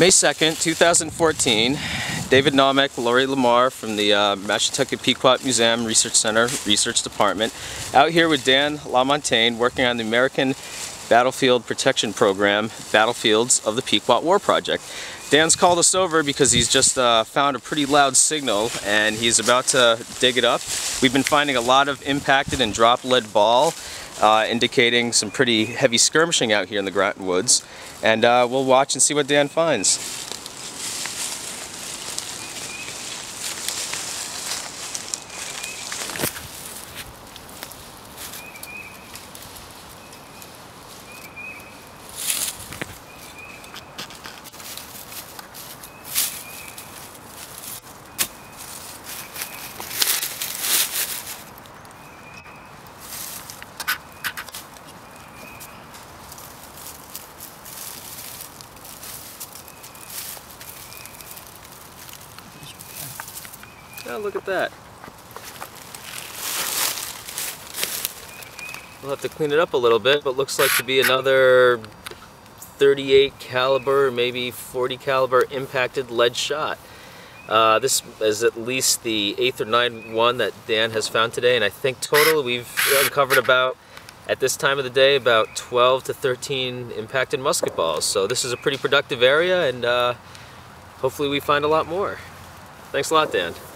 May 2nd, 2014, David Nomek, Laurie Lamar from the Mashantucket Pequot Museum Research Center Research Department, out here with Dan Lamontagne working on the American Battlefield Protection Program, Battlefields of the Pequot War Project. Dan's called us over because he's just found a pretty loud signal and he's about to dig it up. We've been finding a lot of impacted and dropped lead ball, indicating some pretty heavy skirmishing out here in the Groton Woods. And we'll watch and see what Dan finds. Oh, look at that. We'll have to clean it up a little bit, but looks like to be another 38 caliber, maybe 40 caliber impacted lead shot. This is at least the 8th or 9th one that Dan has found today, and I think total we've uncovered about, at this time of the day, about 12 to 13 impacted musket balls. So this is a pretty productive area, and hopefully we find a lot more. Thanks a lot, Dan.